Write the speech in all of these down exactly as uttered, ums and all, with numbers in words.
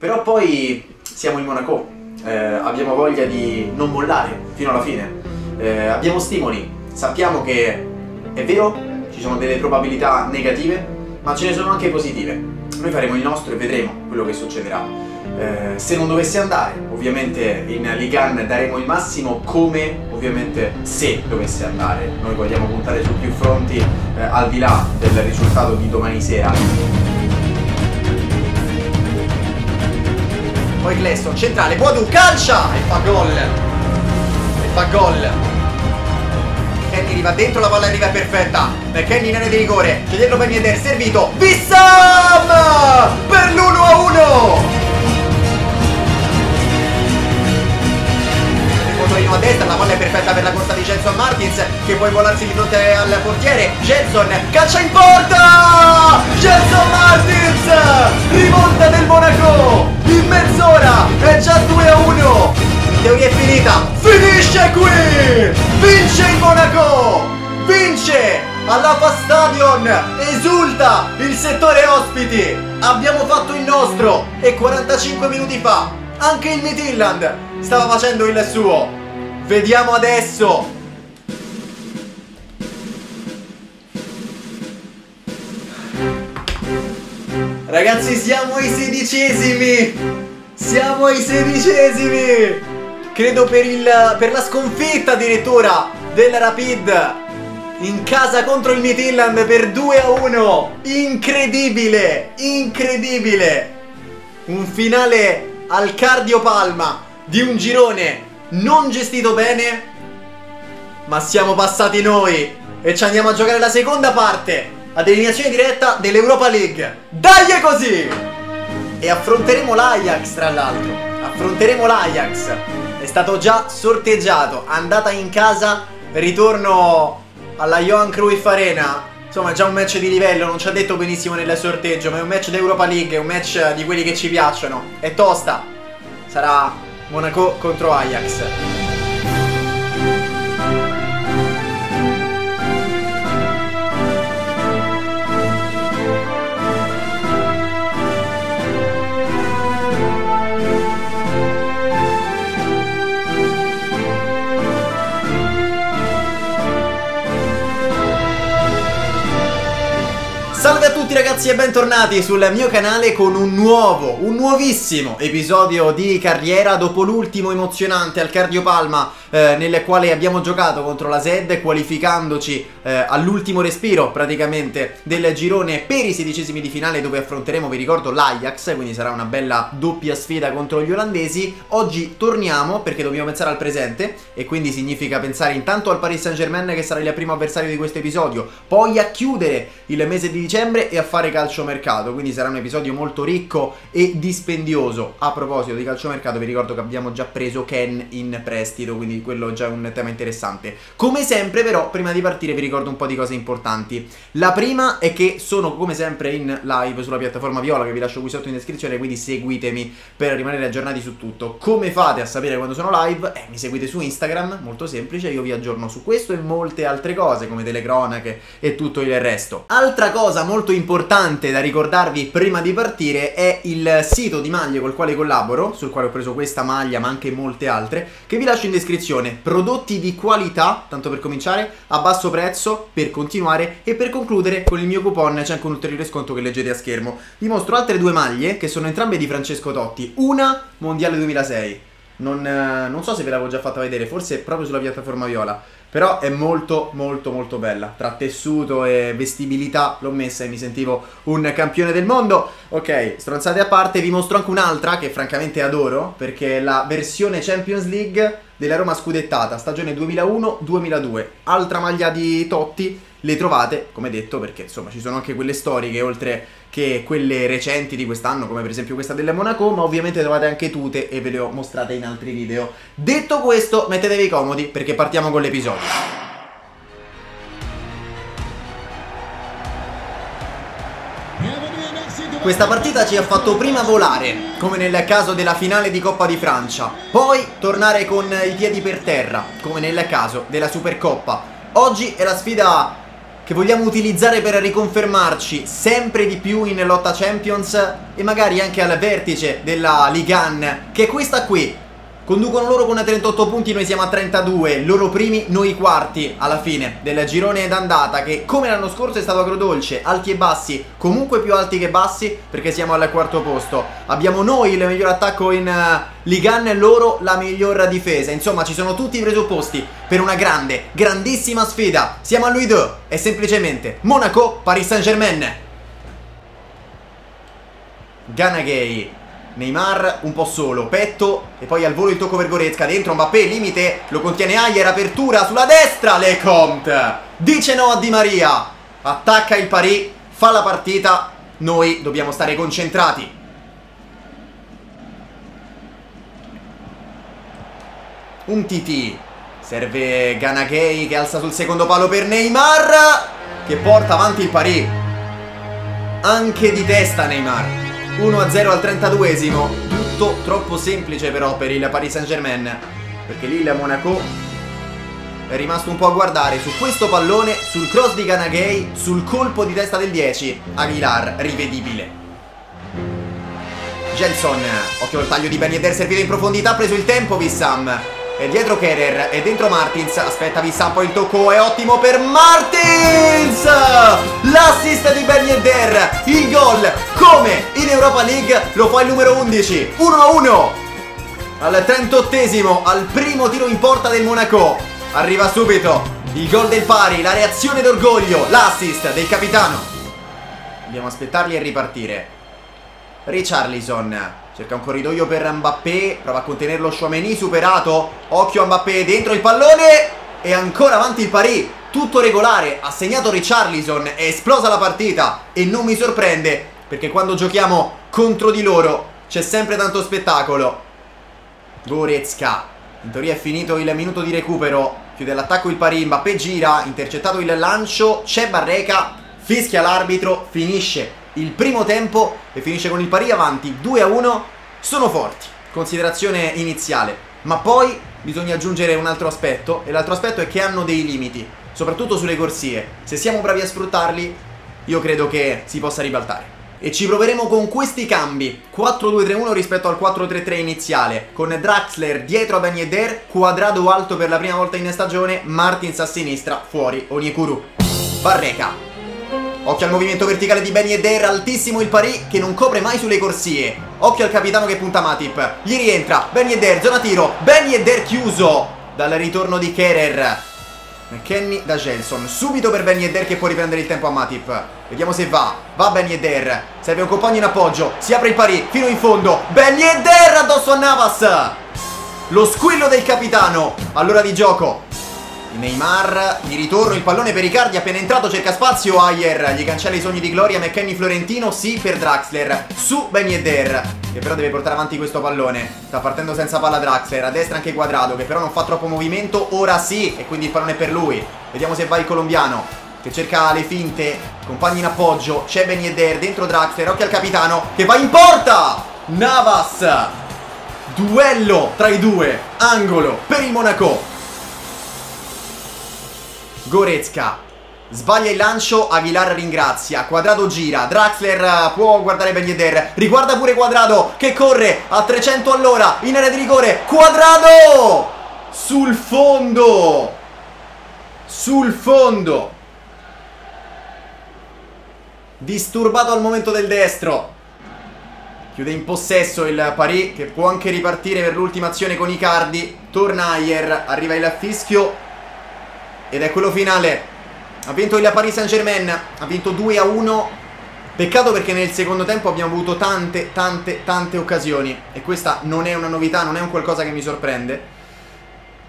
Però poi siamo in Monaco, eh, abbiamo voglia di non mollare fino alla fine, eh, abbiamo stimoli, sappiamo che è vero, ci sono delle probabilità negative, ma ce ne sono anche positive. Noi faremo il nostro e vedremo quello che succederà. Eh, se non dovesse andare, ovviamente in Ligue uno daremo il massimo, come ovviamente se dovesse andare. Noi vogliamo puntare su più fronti, eh, al di là del risultato di domani sera. Poi Gelson, centrale, Boadu, calcia! E fa gol! E fa gol! Kenny arriva dentro, la palla arriva perfetta per Kenny in area di rigore, c'è dietro Ben Yedder, servito Wissam per l'uno a uno. Il motorino a destra, la palla è perfetta per la corsa di Jenson Martins, che può volarsi di fronte al portiere. Jenson calcia in porta, Jenson Martins, rimonta del Monaco in mezz'ora, è già due a uno. Teoria è finita, finisce qui, vince il Monaco, vince all'A F A Stadion, esulta il settore ospiti, abbiamo fatto il nostro e quarantacinque minuti fa anche il Midtjylland stava facendo il suo. Vediamo adesso ragazzi, siamo ai sedicesimi, siamo ai sedicesimi! Credo per, il, per la sconfitta addirittura della Rapid in casa contro il Midtjylland per due a uno. Incredibile, incredibile. Un finale al cardiopalma di un girone non gestito bene, ma siamo passati noi e ci andiamo a giocare la seconda parte ad eliminazione diretta dell'Europa League. Dai, è così! E affronteremo l'Ajax, tra l'altro. Affronteremo l'Ajax. È stato già sorteggiato, andata in casa, ritorno alla Johan Cruyff Arena. Insomma, è già un match di livello, non ci ha detto benissimo nel sorteggio, ma è un match d'Europa League, è un match di quelli che ci piacciono. È tosta. Sarà Monaco contro Ajax. Salve a tutti ragazzi e bentornati sul mio canale con un nuovo, un nuovissimo episodio di carriera dopo l'ultimo emozionante al cardiopalma, eh, nel quale abbiamo giocato contro la S E D, qualificandoci eh, all'ultimo respiro praticamente del girone per i sedicesimi di finale, dove affronteremo, vi ricordo, l'Ajax, quindi sarà una bella doppia sfida contro gli olandesi. Oggi torniamo perché dobbiamo pensare al presente e quindi significa pensare intanto al Paris Saint Germain, che sarà il primo avversario di questo episodio, poi a chiudere il mese di e a fare calciomercato, quindi sarà un episodio molto ricco e dispendioso. A proposito di calciomercato, vi ricordo che abbiamo già preso Ken in prestito, quindi quello è già un tema interessante. Come sempre però, prima di partire vi ricordo un po' di cose importanti. La prima è che sono come sempre in live sulla piattaforma Viola, che vi lascio qui sotto in descrizione, quindi seguitemi per rimanere aggiornati su tutto. Come fate a sapere quando sono live? Eh, mi seguite su Instagram, molto semplice, io vi aggiorno su questo e molte altre cose come telecronache e tutto il resto. Altra cosa molto importante da ricordarvi prima di partire è il sito di maglie col quale collaboro, sul quale ho preso questa maglia ma anche molte altre, che vi lascio in descrizione. Prodotti di qualità, tanto per cominciare, a basso prezzo per continuare, e per concludere con il mio coupon c'è anche un ulteriore sconto che leggete a schermo. Vi mostro altre due maglie che sono entrambe di Francesco Totti, una mondiale duemilasei, non, non so se ve l'avevo già fatta vedere, forse proprio sulla piattaforma Viola. Però è molto molto molto bella, tra tessuto e vestibilità l'ho messa e mi sentivo un campione del mondo. Ok, stronzate a parte, vi mostro anche un'altra che francamente adoro, perché è la versione Champions League della Roma scudettata, stagione duemilauno duemiladue, altra maglia di Totti. Le trovate, come detto, perché insomma ci sono anche quelle storiche oltre che quelle recenti di quest'anno, come per esempio questa della Monaco, ma ovviamente trovate anche tute e ve le ho mostrate in altri video. Detto questo, mettetevi comodi perché partiamo con l'episodio. Questa partita ci ha fatto prima volare, come nel caso della finale di Coppa di Francia, poi tornare con i piedi per terra, come nel caso della Supercoppa. Oggi è la sfida che vogliamo utilizzare per riconfermarci sempre di più in lotta Champions e magari anche al vertice della Ligue uno, che è questa qui. Conducono loro con trentotto punti, noi siamo a trentadue, loro primi, noi quarti alla fine del girone d'andata, che come l'anno scorso è stato agrodolce, alti e bassi, comunque più alti che bassi perché siamo al quarto posto. Abbiamo noi il miglior attacco in Ligue uno e loro la miglior difesa, insomma ci sono tutti i presupposti per una grande, grandissima sfida. Siamo a Ligue due, è semplicemente Monaco Paris Saint Germain. Ganagay, Neymar un po' solo, petto e poi al volo il tocco per Goretzka, dentro Mbappé, limite, lo contiene Ayer, apertura sulla destra, Lecomte dice no a Di Maria, attacca il Paris, fa la partita, noi dobbiamo stare concentrati. Un Titi, serve Ganagay che alza sul secondo palo per Neymar che porta avanti il Paris, anche di testa Neymar. Uno a zero al trentaduesimo, tutto troppo semplice però per il Paris Saint Germain, perché lì il Monaco è rimasto un po' a guardare su questo pallone, sul cross di Ganagay, sul colpo di testa del dieci, Aguilar rivedibile. Gelson, occhio al taglio di Ben Yedder, servito in profondità, ha preso il tempo Wissam, è dietro Kehrer, è dentro Martins, aspetta Wissam, poi il tocco è ottimo per Martins, l'assist di Ben Yedder, il gol come in Europa League lo fa il numero undici, uno a uno al trentottesimo, al primo tiro in porta del Monaco arriva subito il gol del Paris, la reazione d'orgoglio, l'assist del capitano. Dobbiamo aspettarli e ripartire. Richarlison cerca un corridoio per Mbappé, prova a contenerlo Tchouaméni, superato, occhio a Mbappé, dentro il pallone e ancora avanti il Paris, tutto regolare, ha segnato Richarlison, è esplosa la partita e non mi sorprende perché quando giochiamo contro di loro c'è sempre tanto spettacolo. Goretzka, in teoria è finito il minuto di recupero, chiude l'attacco il Paris, Mbappé gira, intercettato il lancio, c'è Barreca, fischia l'arbitro, finisce il primo tempo e finisce con il Paris avanti due a uno. Sono forti, considerazione iniziale, ma poi bisogna aggiungere un altro aspetto, e l'altro aspetto è che hanno dei limiti, soprattutto sulle corsie. Se siamo bravi a sfruttarli, io credo che si possa ribaltare, e ci proveremo con questi cambi, quattro due tre uno rispetto al quattro tre tre iniziale, con Draxler dietro a Ben Yedder, Cuadrado alto per la prima volta in stagione, Martins a sinistra, fuori Onyekuru, Barreca. Occhio al movimento verticale di Ben Yedder, altissimo il Paris che non copre mai sulle corsie. Occhio al capitano che punta Matip, gli rientra, Ben Yedder, zona tiro, Ben Yedder chiuso dal ritorno di Kehrer. McKennie da Gelson, subito per Ben Yedder che può riprendere il tempo a Matip. Vediamo se va, va Ben Yedder, serve un compagno in appoggio, si apre il Paris fino in fondo, Ben Yedder addosso a Navas. Lo squillo del capitano all'ora di gioco. Neymar, di ritorno il pallone per Icardi, appena entrato cerca spazio Ayer, gli cancella i sogni di gloria McKennie Florentino, sì per Draxler, su Ben Yedder che però deve portare avanti questo pallone, sta partendo senza palla Draxler, a destra anche Cuadrado che però non fa troppo movimento, ora sì, e quindi il pallone è per lui. Vediamo se va il colombiano che cerca le finte, compagni in appoggio, c'è Ben Yedder, dentro Draxler, occhio al capitano che va in porta, Navas, duello tra i due, angolo per il Monaco. Goretzka sbaglia il lancio, Aguilar ringrazia, Cuadrado gira, Draxler può guardare Ben Yedder, riguarda pure Cuadrado che corre a trecento all'ora in area di rigore, Cuadrado sul fondo, sul fondo, disturbato al momento del destro. Chiude in possesso il Paris che può anche ripartire per l'ultima azione con Icardi, torna Ayer, arriva il fischio ed è quello finale. Ha vinto il Paris Saint Germain, ha vinto due a uno. Peccato perché nel secondo tempo abbiamo avuto tante, tante, tante occasioni, e questa non è una novità, non è un qualcosa che mi sorprende.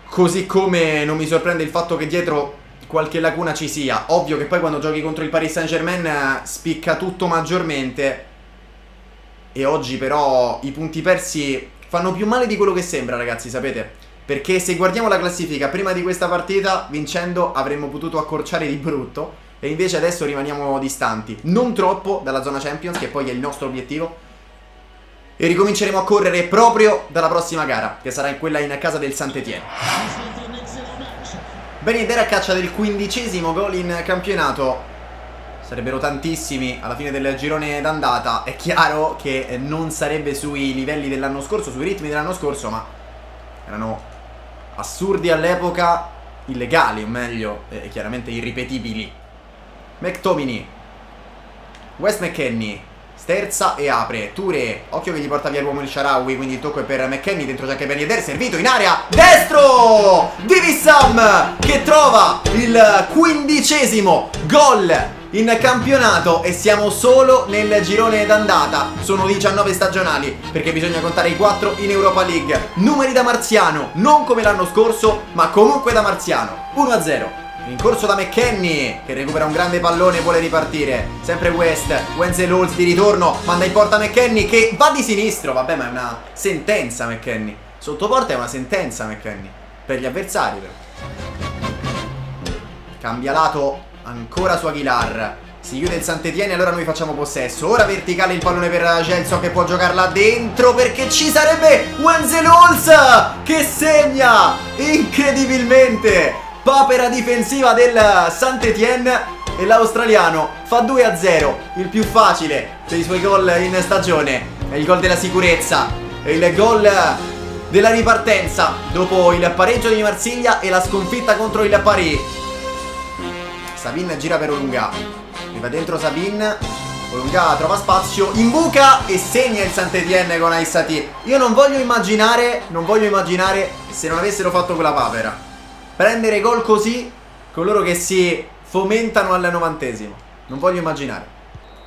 Così come non mi sorprende il fatto che dietro qualche lacuna ci sia. Ovvio che poi quando giochi contro il Paris Saint Germain spicca tutto maggiormente, e oggi però i punti persi fanno più male di quello che sembra, ragazzi, sapete? Perché se guardiamo la classifica prima di questa partita, vincendo avremmo potuto accorciare di brutto, e invece adesso rimaniamo distanti, non troppo dalla zona Champions, che poi è il nostro obiettivo, e ricominceremo a correre proprio dalla prossima gara, che sarà quella in casa del Sant'Etienne. Ben Yedder a caccia del quindicesimo gol in campionato. Sarebbero tantissimi alla fine del girone d'andata. È chiaro che non sarebbe sui livelli dell'anno scorso, sui ritmi dell'anno scorso, ma erano assurdi all'epoca, illegali o meglio, eh, chiaramente irripetibili. McTominay, West McKennie, sterza e apre. Touré, occhio che gli porta via l'uomo il Shaarawy, quindi il tocco è per McKennie, dentro c'è anche Ben Yedder, servito in area, destro di Wissam che trova il quindicesimo gol in campionato e siamo solo nel girone d'andata. Sono diciannove stagionali perché bisogna contare i quattro in Europa League. Numeri da marziano, non come l'anno scorso ma comunque da marziano. uno a zero. Rincorso da McKennie che recupera un grande pallone e vuole ripartire. Sempre West, Wenzel Holz di ritorno, manda in porta McKennie che va di sinistro. Vabbè, ma è una sentenza McKennie. Sotto porta è una sentenza McKennie. Per gli avversari però. Cambia lato ancora su Aguilar. Si chiude il Sant'Etienne e allora noi facciamo possesso. Ora verticale il pallone per Gelson che può giocarla dentro perché ci sarebbe Wenzel Holz che segna incredibilmente. Papera difensiva del Sant'Etienne e l'australiano fa due a zero, il più facile dei suoi gol in stagione. È il gol della sicurezza, è il gol della ripartenza dopo il pareggio di Marsiglia e la sconfitta contro il Paris. Sabin gira per Olunga, arriva dentro Sabin, Olunga trova spazio, imbuca e segna il Sant'Etienne con Aissati. Io non voglio immaginare, non voglio immaginare se non avessero fatto quella papera. Prendere gol così coloro che si fomentano al novantesimo, non voglio immaginare.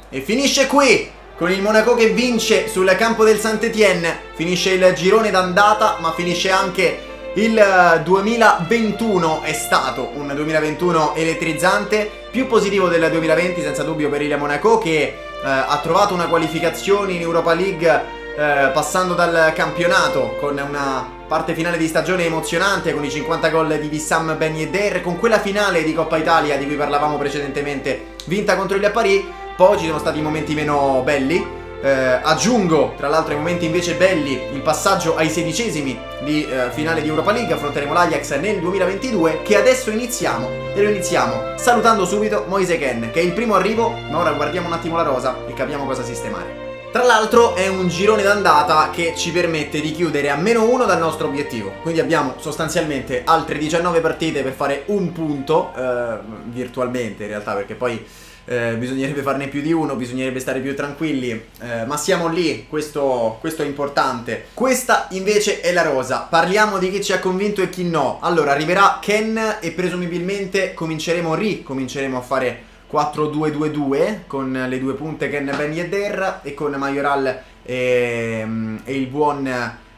E finisce qui con il Monaco che vince sul campo del Saint-Étienne. Finisce il girone d'andata ma finisce anche il duemilaventuno. È stato un duemilaventuno elettrizzante, più positivo del duemilaventi senza dubbio per il Monaco che eh, ha trovato una qualificazione in Europa League eh, passando dal campionato con una parte finale di stagione emozionante con i cinquanta gol di Wissam Ben Yedder, con quella finale di Coppa Italia di cui parlavamo precedentemente vinta contro il Paris. Poi ci sono stati momenti meno belli, eh, aggiungo tra l'altro ai momenti invece belli il passaggio ai sedicesimi di eh, finale di Europa League. Affronteremo l'Ajax nel duemilaventidue che adesso iniziamo e lo iniziamo salutando subito Moise Ken che è il primo arrivo, ma ora guardiamo un attimo la rosa e capiamo cosa sistemare. Tra l'altro è un girone d'andata che ci permette di chiudere a meno uno dal nostro obiettivo. Quindi abbiamo sostanzialmente altre diciannove partite per fare un punto, eh, virtualmente in realtà, perché poi eh, bisognerebbe farne più di uno, bisognerebbe stare più tranquilli, eh, ma siamo lì, questo, questo è importante. Questa invece è la rosa, parliamo di chi ci ha convinto e chi no. Allora arriverà Ken e presumibilmente cominceremo, ricominceremo a fare quattro due due due con le due punte Ken Ben Yedder e con Majoral e, e il buon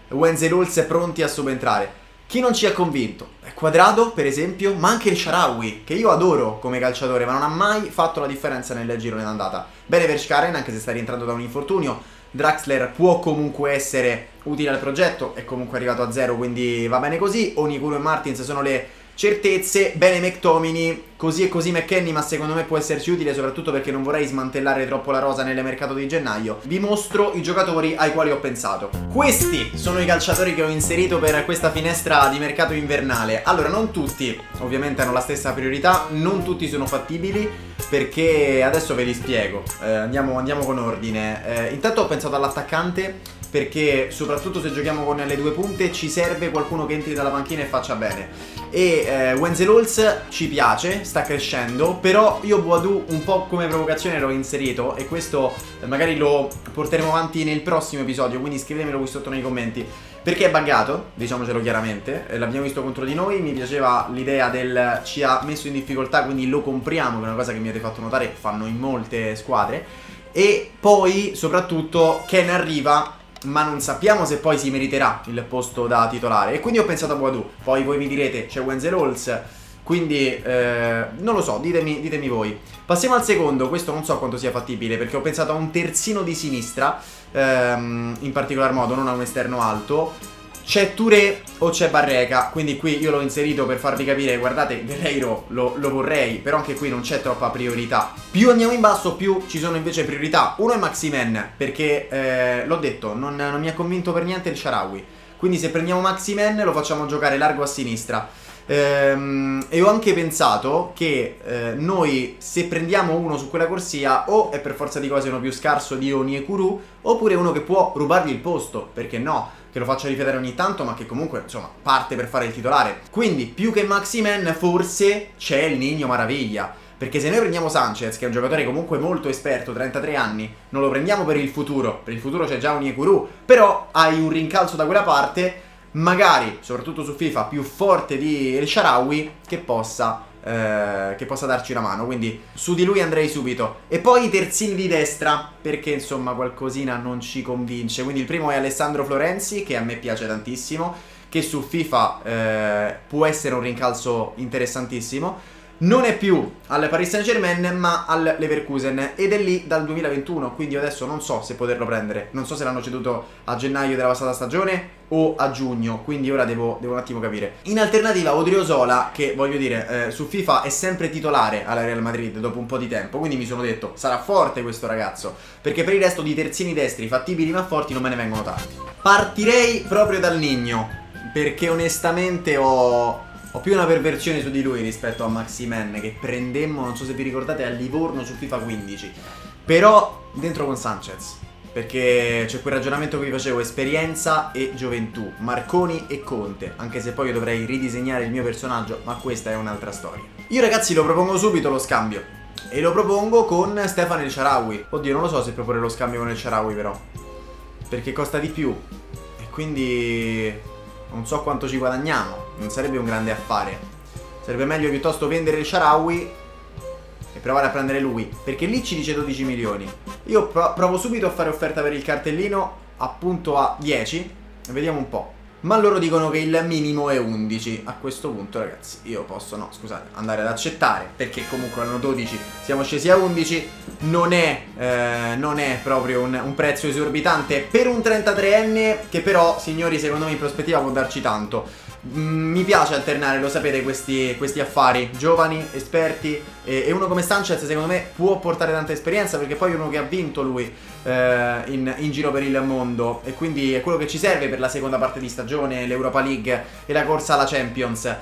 Wenzel Holz pronti a subentrare. Chi non ci ha convinto? Cuadrado per esempio, ma anche il Shaarawy che io adoro come calciatore ma non ha mai fatto la differenza nel girone d'andata. Bene per Scharen anche se sta rientrando da un infortunio. Draxler può comunque essere utile al progetto, è comunque arrivato a zero quindi va bene così. Onyekuru e Martins sono le certezze, bene McTominay, così e così McKennie, ma secondo me può esserci utile soprattutto perché non vorrei smantellare troppo la rosa nel mercato di gennaio. Vi mostro i giocatori ai quali ho pensato. Questi sono i calciatori che ho inserito per questa finestra di mercato invernale. Allora non tutti ovviamente hanno la stessa priorità, non tutti sono fattibili perché adesso ve li spiego, eh, andiamo, andiamo con ordine. eh, Intanto ho pensato all'attaccante perché soprattutto se giochiamo con le due punte ci serve qualcuno che entri dalla panchina e faccia bene. E eh, Wenzel Holz ci piace, sta crescendo, però io Boadu un po' come provocazione l'ho inserito e questo eh, magari lo porteremo avanti nel prossimo episodio, quindi scrivetemelo qui sotto nei commenti. Perché è buggato, diciamocelo chiaramente, eh, l'abbiamo visto contro di noi, mi piaceva l'idea del ci ha messo in difficoltà quindi lo compriamo, che è una cosa che mi avete fatto notare, fanno in molte squadre. E poi soprattutto Ken arriva ma non sappiamo se poi si meriterà il posto da titolare e quindi ho pensato a Boadu. Poi voi mi direte c'è Wenzel Holz, quindi eh, non lo so, ditemi, ditemi voi. Passiamo al secondo, questo non so quanto sia fattibile perché ho pensato a un terzino di sinistra, ehm, in particolar modo non a un esterno alto. C'è Touré o c'è Barreca, quindi qui io l'ho inserito per farvi capire, guardate Guerreiro lo, lo vorrei, però anche qui non c'è troppa priorità. Più andiamo in basso più ci sono invece priorità. Uno è Maxi Man, perché eh, l'ho detto, non, non mi ha convinto per niente il Shaarawy, quindi se prendiamo Maxi Man lo facciamo giocare largo a sinistra. ehm, e ho anche pensato che eh, noi se prendiamo uno su quella corsia o è per forza di cose uno più scarso di Onyekuru oppure uno che può rubargli il posto, perché no, che lo faccia ripetere ogni tanto ma che comunque insomma parte per fare il titolare. Quindi più che Maxi Man forse c'è il Niño Maravilla, perché se noi prendiamo Sanchez, che è un giocatore comunque molto esperto, trentatré anni, non lo prendiamo per il futuro, per il futuro c'è già Onyekuru, però hai un rincalzo da quella parte, magari, soprattutto su FIFA, più forte di El Shaarawy, che possa, eh, che possa darci una mano, quindi su di lui andrei subito. E poi i terzini di destra, perché insomma qualcosina non ci convince, quindi il primo è Alessandro Florenzi, che a me piace tantissimo, che su FIFA eh, può essere un rincalzo interessantissimo. Non è più al Paris Saint Germain ma al Leverkusen ed è lì dal duemilaventuno, quindi io adesso non so se poterlo prendere, non so se l'hanno ceduto a gennaio della passata stagione o a giugno, quindi ora devo, devo un attimo capire. In alternativa Odriozola, che voglio dire eh, su FIFA è sempre titolare alla Real Madrid dopo un po' di tempo, quindi mi sono detto sarà forte questo ragazzo, perché per il resto di terzini destri fattibili ma forti non me ne vengono tanti. Partirei proprio dal Niño, perché onestamente ho... Ho più una perversione su di lui rispetto a Maxi Man, che prendemmo, non so se vi ricordate, a Livorno su FIFA quindici. Però dentro con Sanchez, perché c'è quel ragionamento che vi facevo, esperienza e gioventù, Marconi e Conte, anche se poi io dovrei ridisegnare il mio personaggio, ma questa è un'altra storia. Io ragazzi lo propongo subito lo scambio, e lo propongo con Stefano El Shaarawy. Oddio, non lo so se proporre lo scambio con El Shaarawy però, perché costa di più, e quindi... non so quanto ci guadagniamo, non sarebbe un grande affare. Sarebbe meglio piuttosto vendere il Shaarawy e provare a prendere lui, perché lì ci dice dodici milioni. Io pro provo subito a fare offerta per il cartellino appunto a dieci, vediamo un po'. Ma loro dicono che il minimo è undici. A questo punto ragazzi io posso, no scusate, andare ad accettare, perché comunque erano dodici, siamo scesi a undici. Non è, eh, non è proprio un, un prezzo esorbitante per un trentatreenne, che però signori secondo me in prospettiva può darci tanto. Mm, mi piace alternare, lo sapete, questi, questi affari, giovani, esperti, e, e uno come Sanchez secondo me può portare tanta esperienza, perché poi è uno che ha vinto lui eh, in, in giro per il mondo, e quindi è quello che ci serve per la seconda parte di stagione, l'Europa League e la corsa alla Champions.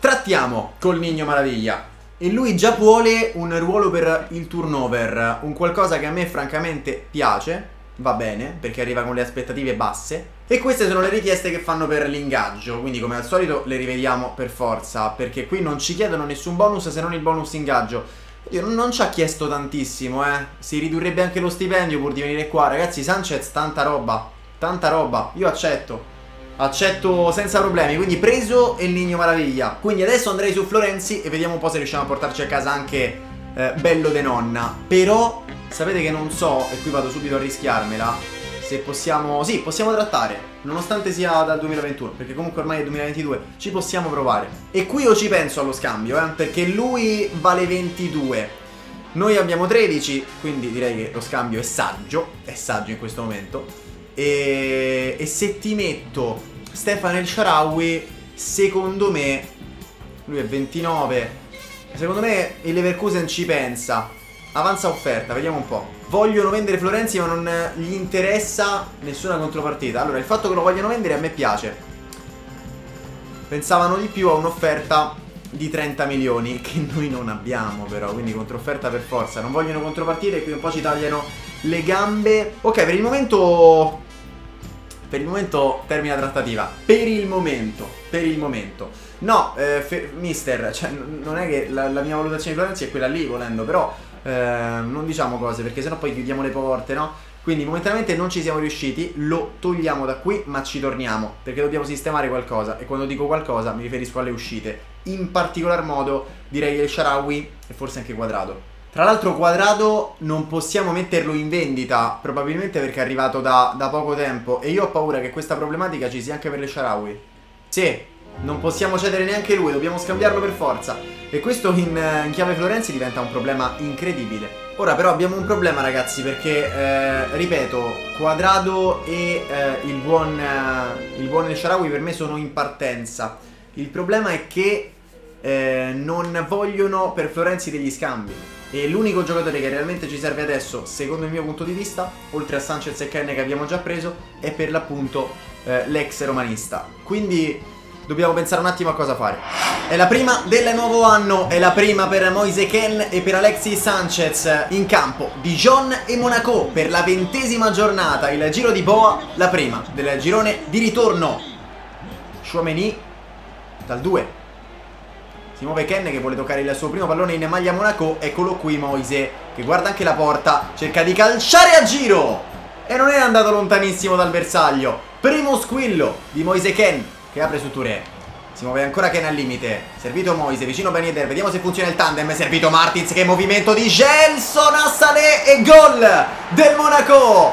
Trattiamo col Niño Maravilla, e lui già vuole un ruolo per il turnover, un qualcosa che a me francamente piace, va bene, perché arriva con le aspettative basse. E queste sono le richieste che fanno per l'ingaggio, quindi come al solito le rivediamo per forza, perché qui non ci chiedono nessun bonus se non il bonus ingaggio. Io non ci ha chiesto tantissimo, eh. Si ridurrebbe anche lo stipendio pur di venire qua. Ragazzi, Sanchez, tanta roba, tanta roba, io accetto, accetto senza problemi, quindi preso il Niño Maravilla. Quindi adesso andrei su Florenzi e vediamo un po' se riusciamo a portarci a casa anche eh, bello de nonna. Però sapete che non so, e qui vado subito a rischiarmela, se possiamo, sì, possiamo trattare, nonostante sia dal duemilaventuno, perché comunque ormai è duemilaventidue, ci possiamo provare. E qui io ci penso allo scambio, eh, perché lui vale ventidue, noi abbiamo tredici, quindi direi che lo scambio è saggio, è saggio in questo momento. E, e se ti metto Stefano El Shaarawy, secondo me, lui è ventinove, secondo me il Leverkusen ci pensa. Avanza offerta, vediamo un po'. Vogliono vendere Florenzi ma non gli interessa nessuna contropartita. Allora il fatto che lo vogliano vendere a me piace. Pensavano di più a un'offerta di trenta milioni che noi non abbiamo però, quindi controfferta per forza. Non vogliono contropartite e qui un po' ci tagliano le gambe. Ok, per il momento... Per il momento termina trattativa. Per il momento, per il momento. No, eh, mister, cioè, non è che la, la mia valutazione di Florenzi è quella lì, volendo, però eh, non diciamo cose, perché sennò poi chiudiamo le porte, no? Quindi momentaneamente non ci siamo riusciti, lo togliamo da qui, ma ci torniamo, perché dobbiamo sistemare qualcosa, e quando dico qualcosa mi riferisco alle uscite. In particolar modo direi El Shaarawy e forse anche Cuadrado. Tra l'altro Cuadrado non possiamo metterlo in vendita, probabilmente perché è arrivato da, da poco tempo, e io ho paura che questa problematica ci sia anche per El Shaarawy. Sì, non possiamo cedere neanche lui, dobbiamo scambiarlo per forza, e questo in, in chiave Florenzi diventa un problema incredibile. Ora però abbiamo un problema ragazzi, perché eh, ripeto, Cuadrado e eh, il buon eh, il buon El Shaarawy per me sono in partenza. Il problema è che eh, non vogliono per Florenzi degli scambi, e l'unico giocatore che realmente ci serve adesso, secondo il mio punto di vista, oltre a Sanchez e Ken che abbiamo già preso, è per l'appunto eh, l'ex romanista. Quindi dobbiamo pensare un attimo a cosa fare. È la prima del nuovo anno, è la prima per Moise Ken e per Alexis Sanchez. In campo Dijon e Monaco per la ventesima giornata, il giro di boa, la prima del girone di ritorno. Tchouaméni dal due. Si muove Ken che vuole toccare il suo primo pallone in maglia Monaco. Eccolo qui Moise che guarda anche la porta, cerca di calciare a giro e non è andato lontanissimo dal bersaglio. Primo squillo di Moise Ken che apre su Touré. Si muove ancora Ken al limite. Servito Moise, vicino Ben Yedder. Vediamo se funziona il tandem. Servito Martins, che movimento di Gelson a Sané e gol del Monaco.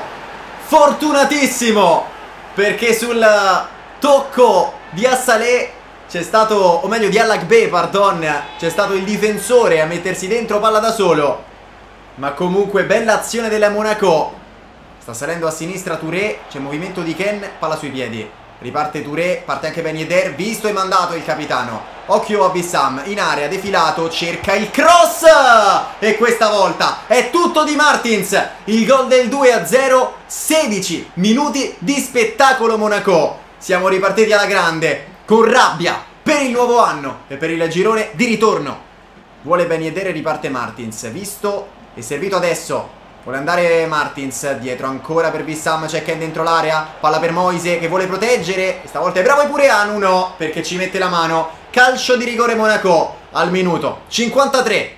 Fortunatissimo, perché sul tocco di Assalé c'è stato, o meglio di Alagbe, pardon, c'è stato il difensore a mettersi dentro palla da solo. Ma comunque bella azione della Monaco. Sta salendo a sinistra Touré, c'è movimento di Ken, palla sui piedi. Riparte Touré, parte anche Ben Yedder, visto e mandato il capitano. Occhio a Wissam, in area, defilato, cerca il cross! E questa volta è tutto di Martins, il gol del due a zero, sedici minuti di spettacolo Monaco. Siamo ripartiti alla grande, con rabbia, per il nuovo anno e per il girone di ritorno. Vuole Ben Yedder e riparte Martins, visto e servito adesso. Vuole andare Martins, dietro ancora per Wissam, c'è Ken dentro l'area, palla per Moise che vuole proteggere, stavolta è bravo e pure Anu no, perché ci mette la mano. Calcio di rigore Monaco al minuto cinquantatré.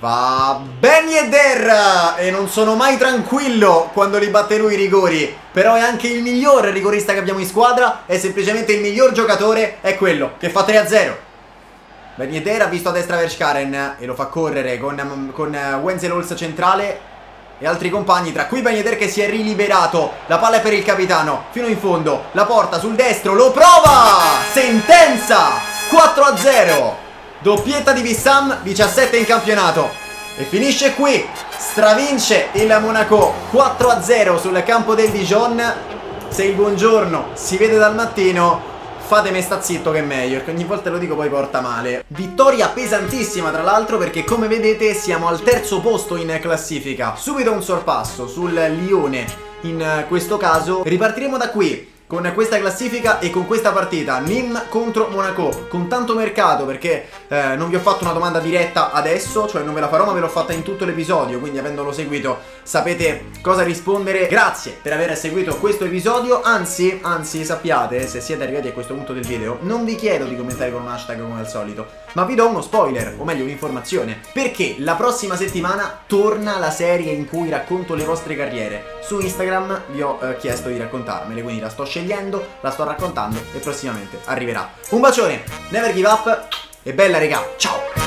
Va Ben Yedder e non sono mai tranquillo quando li batte lui i rigori, però è anche il miglior rigorista che abbiamo in squadra, è semplicemente il miglior giocatore, è quello che fa tre a zero. Ben Yedder ha visto a destra Verskaren e lo fa correre con, con Wenzel Holz centrale e altri compagni, tra cui Ben Yedder che si è riliberato. La palla è per il capitano, fino in fondo, la porta sul destro, lo prova! Sentenza! quattro a zero! Doppietta di Wissam, diciassette in campionato. E finisce qui, stravince il Monaco quattro a zero sul campo del Dijon. Se il buongiorno si vede dal mattino, fatemi sta zitto che è meglio, perché ogni volta lo dico poi porta male. Vittoria pesantissima tra l'altro, perché come vedete siamo al terzo posto in classifica. Subito un sorpasso sul Lione in questo caso. Ripartiremo da qui con questa classifica e con questa partita Nîmes contro Monaco, con tanto mercato, perché eh, non vi ho fatto una domanda diretta adesso, cioè non ve la farò, ma ve l'ho fatta in tutto l'episodio, quindi avendolo seguito sapete cosa rispondere. Grazie per aver seguito questo episodio, anzi, anzi sappiate, se siete arrivati a questo punto del video, non vi chiedo di commentare con un hashtag come al solito, ma vi do uno spoiler, o meglio un'informazione, perché la prossima settimana torna la serie in cui racconto le vostre carriere. Su Instagram vi ho eh, chiesto di raccontarmele, quindi la sto scegliendo, la sto raccontando e prossimamente arriverà. Un bacione, never give up e bella regà, ciao!